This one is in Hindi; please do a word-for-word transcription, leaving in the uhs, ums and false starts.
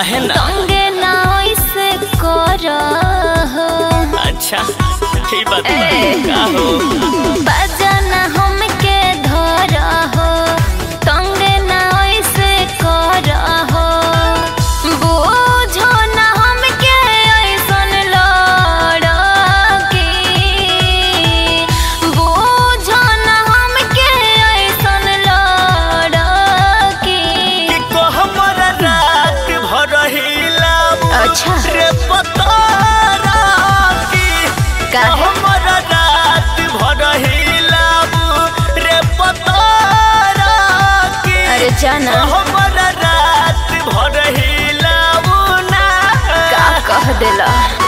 काहे ना तंगे ना ऐसे करो हो। अच्छा ये बात का हो बजना हमके धरो हो तंगे ना ऐसे करो हो बुझो ना हमके ऐसन लड़की बुझो ना हमके ऐसन लड़की को हमरा रात भर हिला। अच्छा रे पता हमरा रात भर हिलाबू रे पतोरा की। अरे जाना हमरा रात भर हिलाबू ना का कह देला।